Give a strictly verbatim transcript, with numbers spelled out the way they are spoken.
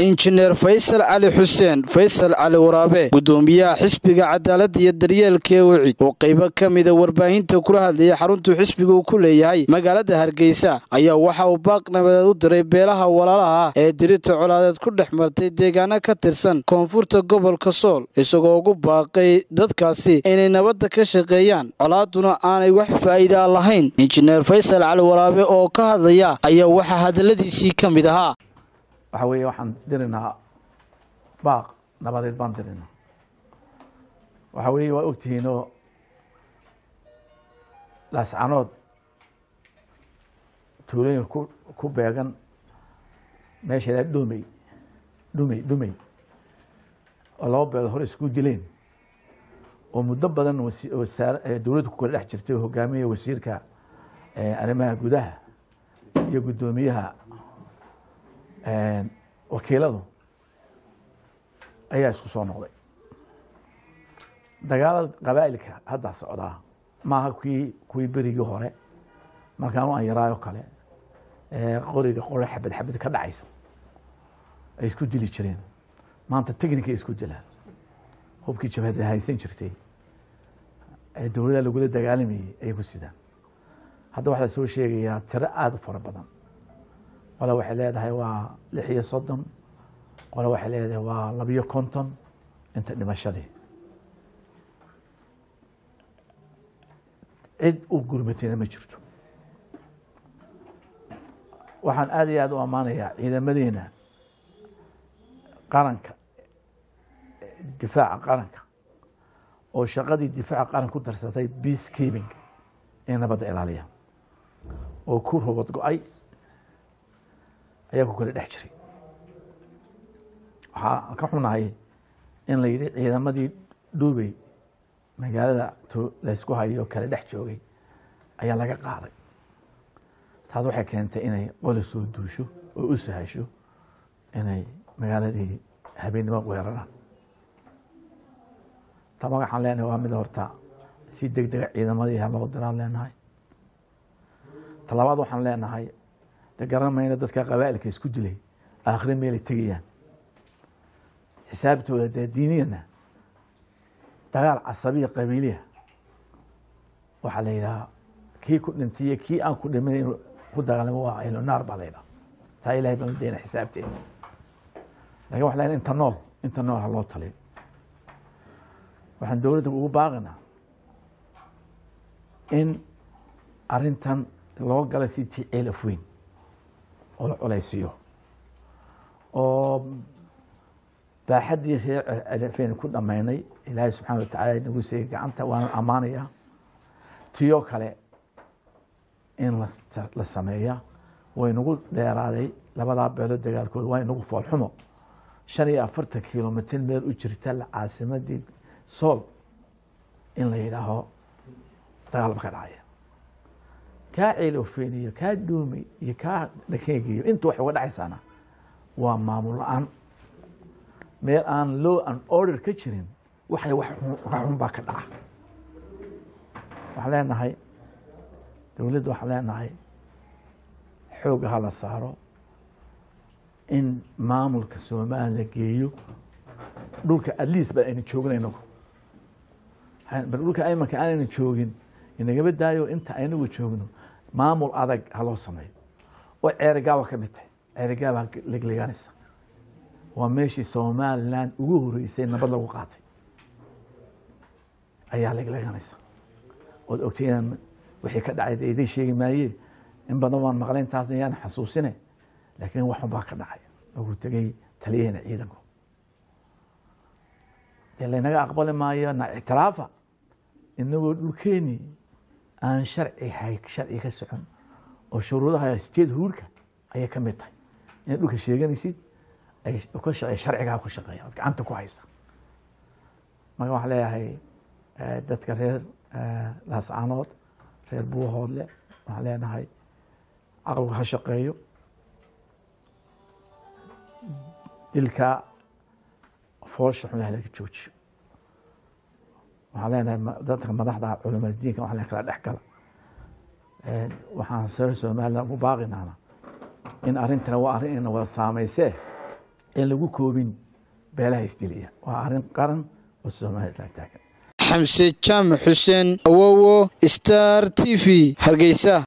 إنجنير فيصل علي حسين فيصل علي ورابي قدوميا حسبك عدالة يدريال كيوعي وقيبا كاميدا ورباهين تكرها ليا حرونتو حسبك وكلياي مقالة هرقيسا أيا وحا وباقنا بدو دري بيلها ولالها ادريتو علادات كل حمرتي ديغانا كاترسان كونفورتا قبل كسول إسوغوغو باقي دادكاسي إني نبادا كشاقيان علادونا آني وحفا إيدا اللهين إنجنير فيصل علي ورابي أو كهديا أيا وحا هادلدي سي كاميداها waxawey waxaan dirinaa baaq nabadeed baan dirinaa waxawey waa ogtihiinoo laascanood tuulooyin ku beegan meesheeda dhumey dhumey dhumey oo laba beelood hore isku dileen oo muddo badan dowladdu kula dhex jirtay hogaamiye wasiirka arrimaha gudaha iyo guddoomiyaha wakiiladu ayaa isku soo noqday dagaalada qabaa'ilka hadda socdaa maaha kuwii kuwii berigii hore markaanu aan yaraayo kale qoriga qore xabad xabad ka dhacayso ay isku dili jireen maanta technique isku dilaan hubkii jabhada haysan jirtay ee dowladda lagula dagaalamayay ay ku sidaan hadda waxaa soo sheegayaa tiro aad u fara badan ولا واحد لهذا هو لحية صدم ولا واحد لهذا هو لبيو كونتون أنت اللي مشالي عد وقربتين ما جرتوا وحن آدي آدو أمانية إلى مدينة قرنك دفاع قرنك أو شقدي دفاع قرنك درستي بيس كيبينج أنا بدأ عليها وكله بدقوا أي ayaa ku kala dhex jiray waxa ka xunahay in la yiri ciidamadii Duubay magaalada la isku hayo kala dhex joogay ayaa laga qaaday taas waxay keentay inay qolo soo duusho oo u sahasho inay magaaladii habeenimo weeraraan tama waxaan leenahay waa mid horta si degdeg ah ciidamadii loo diraan leenahay talabaad waxaan leenahay garanamayna dadka qabaa'ilka isku dilay aakhir meel ay tagayaan xisaabtooda diiniyana dagaal casabiya qabiiliya waxaa la yidhaha kii ku dhintay kii aan ku dhimin inuu ku dagaalamo waa aynu naar baa la yidhaha taa ilaahay baan u dayna xisaabteena laakiin waxaa la yidhaha inta nool inta nool ha loo taliyo waxaan dowladda ugu baaqinaa in arrintan loo gala si ticeel af weyn وليسيو أو بحد يسير فين كل أماني إلهي سبحانه وتعالى نقول سيك أنت وأنا أمانية تيوك على إن للسماية ونقول ليرادي لبضع بعدد دقائق كل وين نقول فوق الحمو شريعة فرت كيلومتر مير وجرتال عاصمة دي صول إن ليلها تغلب كراية كا عيلو فيني كا دومي كا لكيجيو انتو وحي ودعيس انا ومامول ان ميل ان لو ان اوردر كجرين وحي وحن با كدعا waxaan leenahay dowladdu waxaan leenahay xoogga la saaro in maamulka Soomaaliya geeyo dhulka at least ba aynu joognayno dhulka ay ma ka aanaynu joogin inaga badaayo inta aynu joogno maamul adag halo sameeyo oo ceergaaba ka mid tahay ceergaaba leegleeganaysa waa meeshii Soomaaliland ugu horeysay nabad lagu qaatay ayaa leegleeganaysa oo ogtayna wixii ka dhacay idin sheegi maayay in badan waan maqleen taasna yaan xasuusinay laakiin wax baa ka dhacay ugu tagay taliyeen ciidanku dalanaga aqbal maayo na itiraafa inagoo dhulkeeni aan sharci hayk sharci ka socon oo shuruudaha state hurka ayaa ka mid tahay in dhulka sheeganaysid ay ku shaqeey sharciga ku shaqeeyo gacanta ku haysta marka waxa leeyahay dadka reer Laascaanood reer Buuhoodle waxa leenahay aqalku ha shaqeeyo dilka foosha xubnaha laga joojiyo waxaan leenahay dadka madaxda culimada diinka waxaan kala dhex gala waxaan soo Soomaaliland ugu baaqinaana in arrintan waa arrin inaan wada saameysee إن لغو كوبين بلا يستليه وعارن قرن والسماء تحتاج. حمزة جام حسين وو ستار تي في هرقيسة.